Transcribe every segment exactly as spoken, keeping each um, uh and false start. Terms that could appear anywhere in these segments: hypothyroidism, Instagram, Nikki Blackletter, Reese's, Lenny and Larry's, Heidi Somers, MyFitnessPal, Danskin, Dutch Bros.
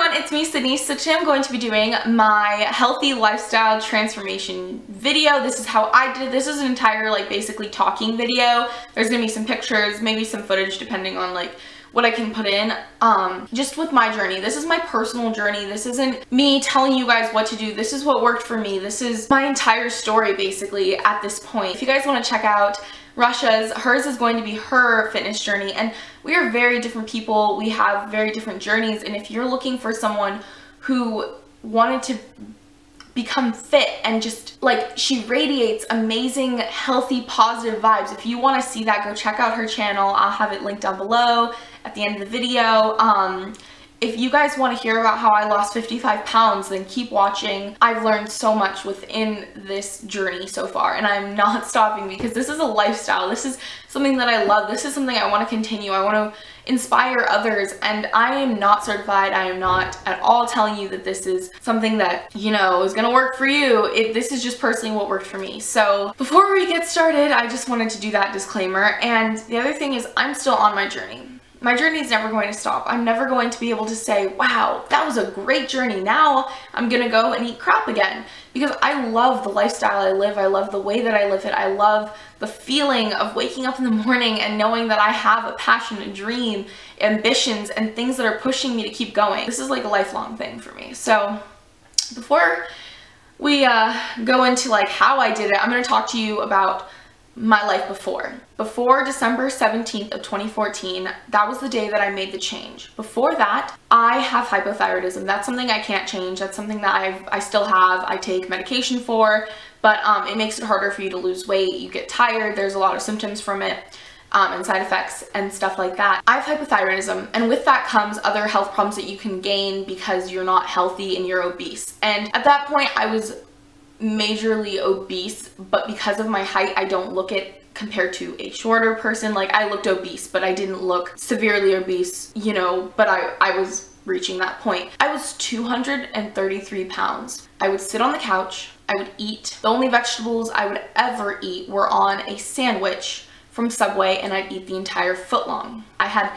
everyone, it's me, Sydney. So today I'm going to be doing my healthy lifestyle transformation video. This is how I did it. This is an entire, like, basically talking video. There's gonna be some pictures, maybe some footage, depending on, like, what I can put in, um, just with my journey. This is my personal journey. This isn't me telling you guys what to do. This is what worked for me. This is my entire story, basically, at this point. If you guys want to check out Russia's, hers is going to be her fitness journey, and we are very different people. We have very different journeys, and if you're looking for someone who wanted to become fit and just, like, she radiates amazing, healthy, positive vibes. If you want to see that, go check out her channel. I'll have it linked down below at the end of the video. Um, if you guys want to hear about how I lost fifty-five pounds, then keep watching. I've learned so much within this journey so far, and I'm not stopping because this is a lifestyle. This is something that I love. This is something I want to continue. I want to inspire others, and I am not certified. I am not at all telling you that this is something that, you know, is gonna work for you. It, this is just personally what worked for me. So before we get started, I just wanted to do that disclaimer. And the other thing is, I'm still on my journey. My journey is never going to stop. I'm never going to be able to say, wow, that was a great journey. Now I'm gonna go and eat crap again. Because I love the lifestyle I live. I love the way that I live it. I love the feeling of waking up in the morning and knowing that I have a passion, a dream, ambitions, and things that are pushing me to keep going. This is like a lifelong thing for me. So before we uh, go into like how I did it, I'm gonna talk to you about my life before. Before December seventeenth of twenty fourteen, that was the day that I made the change. Before that, I have hypothyroidism. That's something I can't change. That's something that I've, I still have. I take medication for, but um, it makes it harder for you to lose weight. You get tired. There's a lot of symptoms from it um, and side effects and stuff like that. I have hypothyroidism, and with that comes other health problems that you can gain because you're not healthy and you're obese. And at that point, I was majorly obese, but because of my height, I don't look it compared to a shorter person. Like, I looked obese, but I didn't look severely obese, you know, but I, I was reaching that point. I was two hundred thirty-three pounds. I would sit on the couch, I would eat. The only vegetables I would ever eat were on a sandwich from Subway, and I'd eat the entire foot long. I had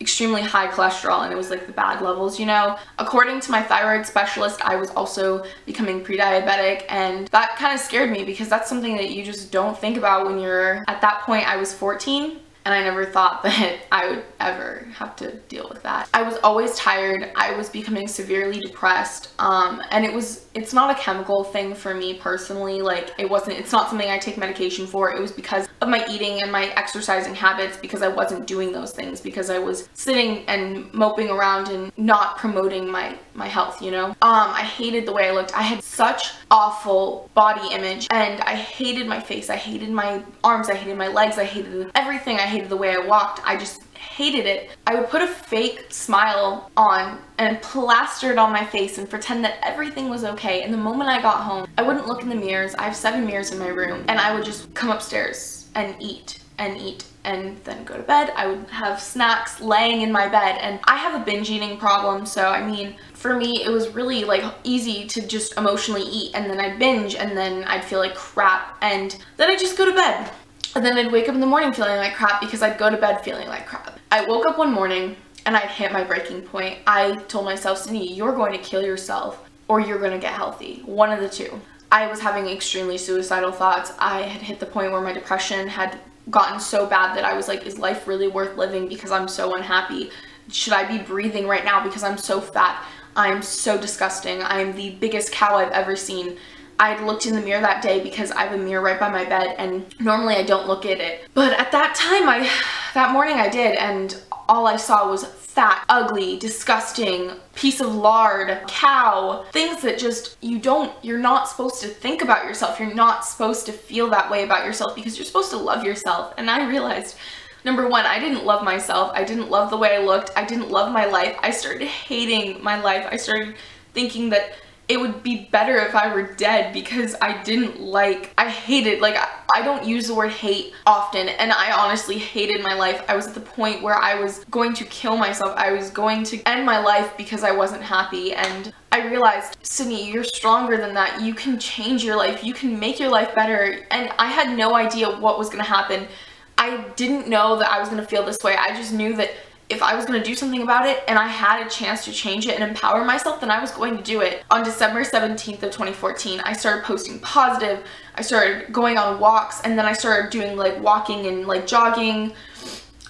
extremely high cholesterol, and it was like the bad levels, you know. According to my thyroid specialist, I was also becoming pre-diabetic, and that kind of scared me because that's something that you just don't think about when you're at that point. I was fourteen, and I never thought that I would ever have to deal with that. I was always tired. I was becoming severely depressed, um, and it was, it's not a chemical thing for me personally. Like, it wasn't, it's not something I take medication for. It was because of my eating and my exercising habits, because I wasn't doing those things, because I was sitting and moping around and not promoting my, my health, you know? Um, I hated the way I looked. I had such awful body image, and I hated my face. I hated my arms. I hated my legs. I hated everything. I hated the way I walked. I just hated it. I would put a fake smile on and plaster it on my face and pretend that everything was okay. And the moment I got home, I wouldn't look in the mirrors. I have seven mirrors in my room, and I would just come upstairs and eat and eat and then go to bed. I would have snacks laying in my bed, and I have a binge eating problem, so I mean, for me, it was really like easy to just emotionally eat, and then I'd binge, and then I'd feel like crap, and then I'd just go to bed. And then I'd wake up in the morning feeling like crap because I'd go to bed feeling like crap. I woke up one morning and I hit my breaking point. I told myself, Sydney, you're going to kill yourself or you're going to get healthy. One of the two. I was having extremely suicidal thoughts. I had hit the point where my depression had gotten so bad that I was like, is life really worth living because I'm so unhappy? Should I be breathing right now because I'm so fat? I'm so disgusting. I'm the biggest cow I've ever seen. I looked in the mirror that day because I have a mirror right by my bed, and normally I don't look at it. But at that time, I, that morning I did, and all I saw was fat, ugly, disgusting, piece of lard, cow, things that just, you don't, you're not supposed to think about yourself. You're not supposed to feel that way about yourself because you're supposed to love yourself. And I realized, number one, I didn't love myself. I didn't love the way I looked. I didn't love my life. I started hating my life. I started thinking that it would be better if I were dead because I didn't like, I hated, like, I, I don't use the word hate often, and I honestly hated my life. I was at the point where I was going to kill myself. I was going to end my life because I wasn't happy, and I realized, Sydney, you're stronger than that. You can change your life. You can make your life better, and I had no idea what was gonna happen. I didn't know that I was gonna feel this way. I just knew that if I was going to do something about it and I had a chance to change it and empower myself, then I was going to do it. On December seventeenth of twenty fourteen, I started posting positive. I started going on walks, and then I started doing like walking and like jogging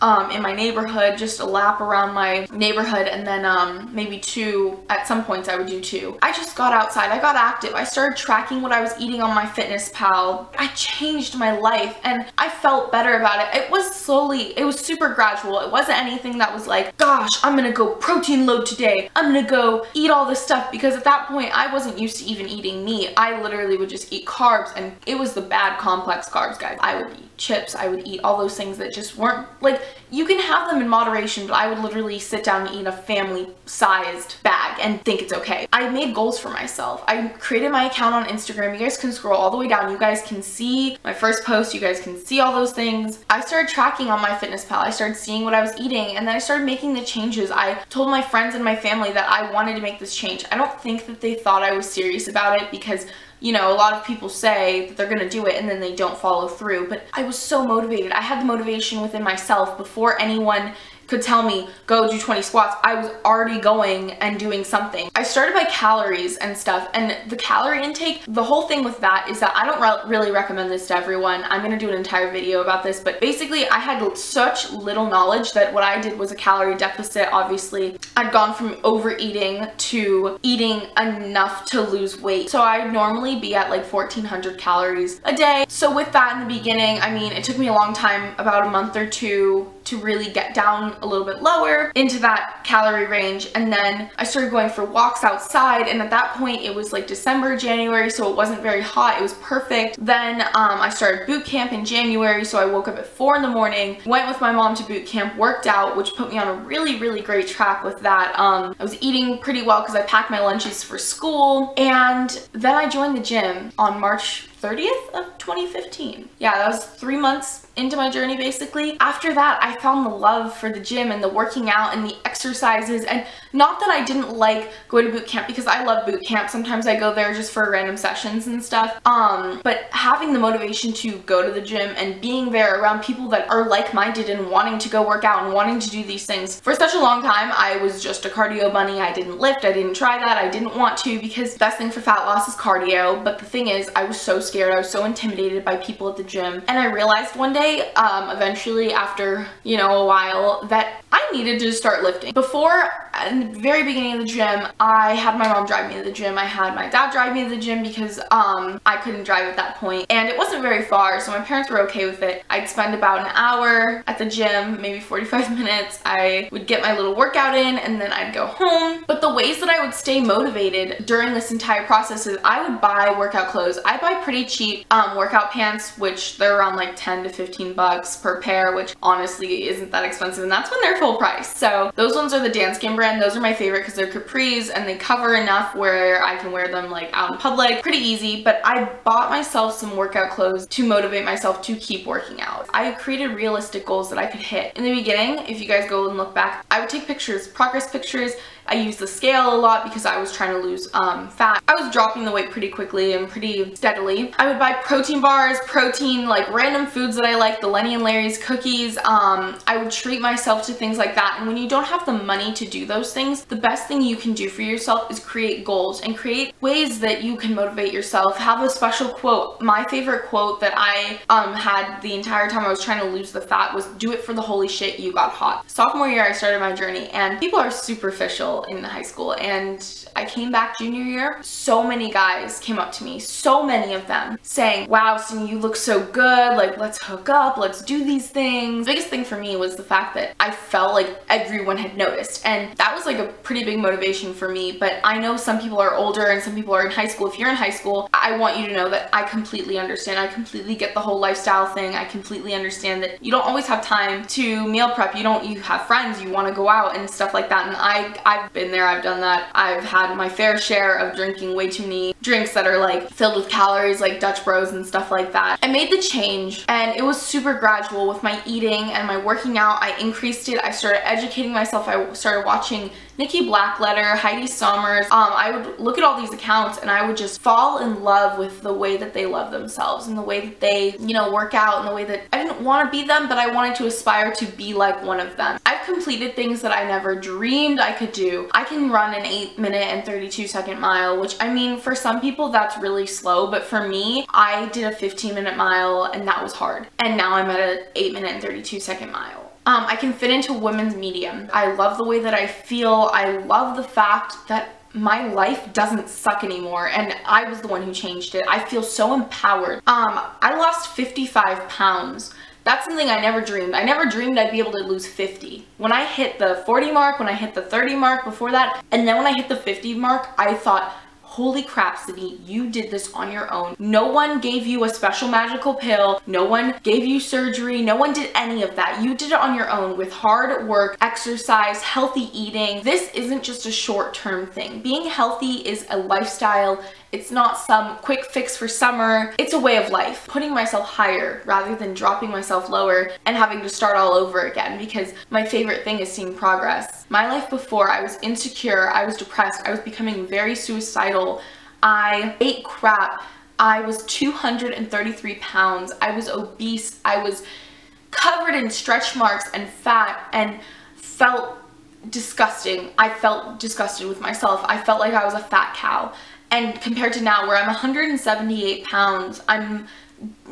um, in my neighborhood, just a lap around my neighborhood, and then um, maybe two, at some points I would do two. I just got outside, I got active, I started tracking what I was eating on MyFitnessPal. I changed my life and I felt better about it. It was slowly, it was super gradual. It wasn't anything that was like, gosh, I'm gonna go protein load today, I'm gonna go eat all this stuff, because at that point I wasn't used to even eating meat. I literally would just eat carbs, and it was the bad complex carbs, guys. I would eat chips, I would eat all those things that just weren't, like, you can have them in moderation, but I would literally sit down and eat a family-sized bag and think it's okay. I made goals for myself. I created my account on Instagram. You guys can scroll all the way down. You guys can see my first post. You guys can see all those things. I started tracking on MyFitnessPal. I started seeing what I was eating, and then I started making the changes. I told my friends and my family that I wanted to make this change. I don't think that they thought I was serious about it, because you know, a lot of people say that they're gonna do it and then they don't follow through, but I was so motivated. I had the motivation within myself before anyone could tell me, go do twenty squats. I was already going and doing something. I started by calories and stuff, and the calorie intake, the whole thing with that is that I don't re really recommend this to everyone. I'm gonna do an entire video about this, but basically I had such little knowledge that what I did was a calorie deficit. Obviously I'd gone from overeating to eating enough to lose weight, so I'd normally be at like fourteen hundred calories a day. So with that, in the beginning, I mean, it took me a long time, about a month or two, to really get down a little bit lower into that calorie range. And then I started going for walks outside, and at that point it was like December, January, so it wasn't very hot, it was perfect. Then um, I started boot camp in January, so I woke up at four in the morning, went with my mom to boot camp, worked out, which put me on a really, really great track with that. Um, I was eating pretty well because I packed my lunches for school, and then I joined the gym on March thirtieth of twenty fifteen. Yeah, that was three months into my journey basically. After that, I found the love for the gym and the working out and the exercises, and not that I didn't like going to boot camp, because I love boot camp. Sometimes I go there just for random sessions and stuff, um, but having the motivation to go to the gym and being there around people that are like-minded and wanting to go work out and wanting to do these things. For such a long time, I was just a cardio bunny. I didn't lift, I didn't try that, I didn't want to, because the best thing for fat loss is cardio, but the thing is, I was so scared, I was so intimidated by people at the gym, and I realized one day, Um, eventually, after, you know, a while, that I needed to start lifting. Before, in the very beginning of the gym, I had my mom drive me to the gym. I had my dad drive me to the gym because um, I couldn't drive at that point, and it wasn't very far, so my parents were okay with it. I'd spend about an hour at the gym, maybe forty-five minutes. I would get my little workout in, and then I'd go home. But the ways that I would stay motivated during this entire process is I would buy workout clothes. I buy pretty cheap um, workout pants, which they're around like ten to fifteen bucks per pair, which honestly isn't that expensive, and that's when they're full price. So those ones are the Danskin brand. Those are my favorite because they're capris and they cover enough where I can wear them like out in public pretty easy. But I bought myself some workout clothes to motivate myself to keep working out. I created realistic goals that I could hit. In the beginning, if you guys go and look back, I would take pictures, progress pictures. I used the scale a lot because I was trying to lose um, fat. I was dropping the weight pretty quickly and pretty steadily. I would buy protein bars, protein, like random foods that I like, the Lenny and Larry's cookies. Um, I would treat myself to things like that. And when you don't have the money to do those things, the best thing you can do for yourself is create goals and create ways that you can motivate yourself. Have a special quote. My favorite quote that I um, had the entire time I was trying to lose the fat was, do it for the holy shit you got hot. Sophomore year, I started my journey, and people are superficial in high school, and I came back junior year. So many guys came up to me, so many of them, saying, wow, Sydney, you look so good, like, let's hook up, let's do these things. The biggest thing for me was the fact that I felt like everyone had noticed, and that was like a pretty big motivation for me. But I know some people are older and some people are in high school. If you're in high school, I want you to know that I completely understand. I completely get the whole lifestyle thing. I completely understand that you don't always have time to meal prep. You don't, you have friends, you want to go out and stuff like that. And I, I've I've been there, I've done that. I've had my fair share of drinking way too many drinks that are like filled with calories, like Dutch Bros and stuff like that. I made the change, and it was super gradual with my eating and my working out. I increased it. I started educating myself. I started watching Nikki Blackletter, Heidi Somers, um, I would look at all these accounts and I would just fall in love with the way that they love themselves and the way that they, you know, work out and the way that I didn't want to be them, but I wanted to aspire to be like one of them. I've completed things that I never dreamed I could do. I can run an eight minute and thirty-two second mile, which, I mean, for some people that's really slow, but for me, I did a fifteen minute mile and that was hard. And now I'm at an eight minute and thirty-two second mile. Um, I can fit into women's medium. I love the way that I feel. I love the fact that my life doesn't suck anymore, and I was the one who changed it. I feel so empowered. Um, I lost fifty-five pounds. That's something I never dreamed. I never dreamed I'd be able to lose fifty. When I hit the forty mark, when I hit the thirty mark before that, and then when I hit the fifty mark, I thought, holy crap, Sydney, you did this on your own. No one gave you a special magical pill. No one gave you surgery. No one did any of that. You did it on your own with hard work, exercise, healthy eating. This isn't just a short-term thing. Being healthy is a lifestyle. It's not some quick fix for summer. It's a way of life. Putting myself higher rather than dropping myself lower and having to start all over again, because my favorite thing is seeing progress. My life before, I was insecure, I was depressed, I was becoming very suicidal, I ate crap, I was two hundred thirty-three pounds, I was obese, I was covered in stretch marks and fat and felt disgusting. I felt disgusted with myself. I felt like I was a fat cow. And compared to now, where I'm one hundred seventy-eight pounds, I'm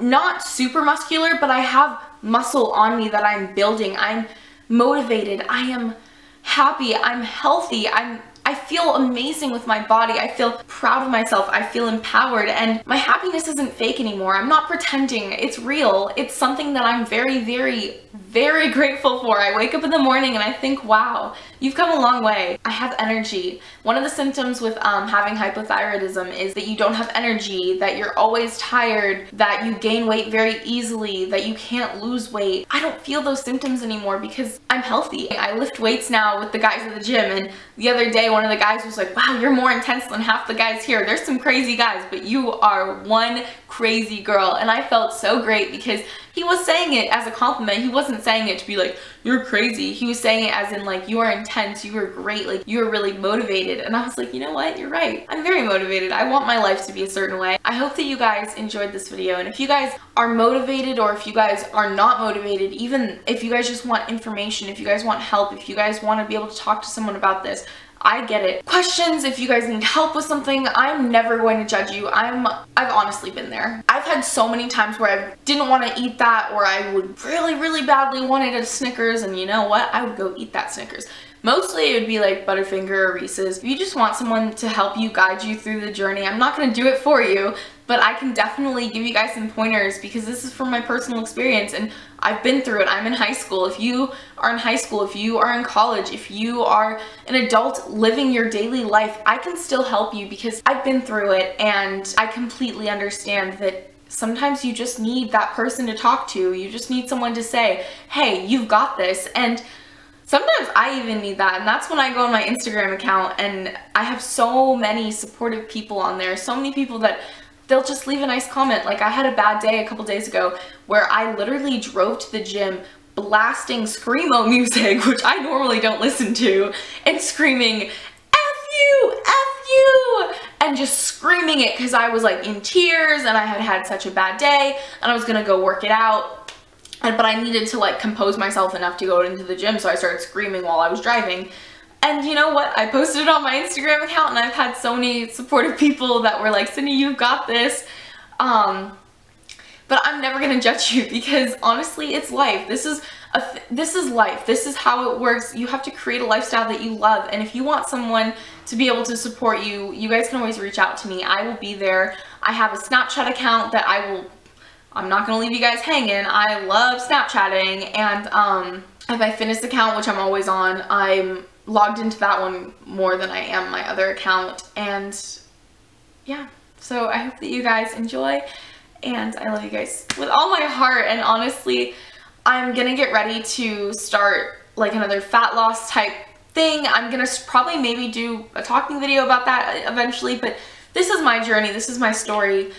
not super muscular, but I have muscle on me that I'm building. I'm motivated, I am happy, I'm healthy, I'm I feel amazing with my body, I feel proud of myself, I feel empowered, and my happiness isn't fake anymore. I'm not pretending, it's real. It's something that I'm very, very, very grateful for. I wake up in the morning and I think, wow, you've come a long way. I have energy. One of the symptoms with um, having hypothyroidism is that you don't have energy, that you're always tired, that you gain weight very easily, that you can't lose weight. I don't feel those symptoms anymore because I'm healthy. I lift weights now with the guys at the gym, and the other day one of the guys was like, wow, you're more intense than half the guys here. There's some crazy guys, but you are one crazy girl. And I felt so great because he was saying it as a compliment. He wasn't saying it to be like, you're crazy. He was saying it as in like, you are intense, you are great, like you are really motivated. And I was like, you know what? You're right. I'm very motivated. I want my life to be a certain way. I hope that you guys enjoyed this video. And if you guys are motivated, or if you guys are not motivated, even if you guys just want information, if you guys want help, if you guys want to be able to talk to someone about this, I get it. Questions, if you guys need help with something, I'm never going to judge you. I'm, I've honestly been there. I've had so many times where I didn't want to eat that, or I would really, really badly wanted a Snickers, and you know what? I would go eat that Snickers. Mostly it would be like Butterfinger or Reese's. If you just want someone to help you, guide you through the journey, I'm not going to do it for you, but I can definitely give you guys some pointers, because this is from my personal experience and I've been through it. I'm in high school. If you are in high school, if you are in college, if you are an adult living your daily life, I can still help you because I've been through it, and I completely understand that sometimes you just need that person to talk to. You just need someone to say, hey, you've got this. And sometimes I even need that, and that's when I go on my Instagram account, and I have so many supportive people on there, so many people that they'll just leave a nice comment. Like, I had a bad day a couple days ago where I literally drove to the gym blasting screamo music, which I normally don't listen to, and screaming, F you, F you, and just screaming it because I was like in tears and I had had such a bad day and I was gonna go work it out. But I needed to like compose myself enough to go into the gym, so I started screaming while I was driving. And you know what? I posted it on my Instagram account, and I've had so many supportive people that were like, Sydney, you've got this. Um, but I'm never gonna judge you because honestly, it's life. This is a th this is life. This is how it works. You have to create a lifestyle that you love, and if you want someone to be able to support you, you guys can always reach out to me. I will be there. I have a Snapchat account that I will. I'm not gonna leave you guys hanging. I love Snapchatting, and um, I have my fitness account, which I'm always on. I'm logged into that one more than I am my other account, and yeah. So I hope that you guys enjoy, and I love you guys with all my heart. And honestly, I'm gonna get ready to start like another fat loss type thing. I'm gonna probably maybe do a talking video about that eventually, but this is my journey. This is my story.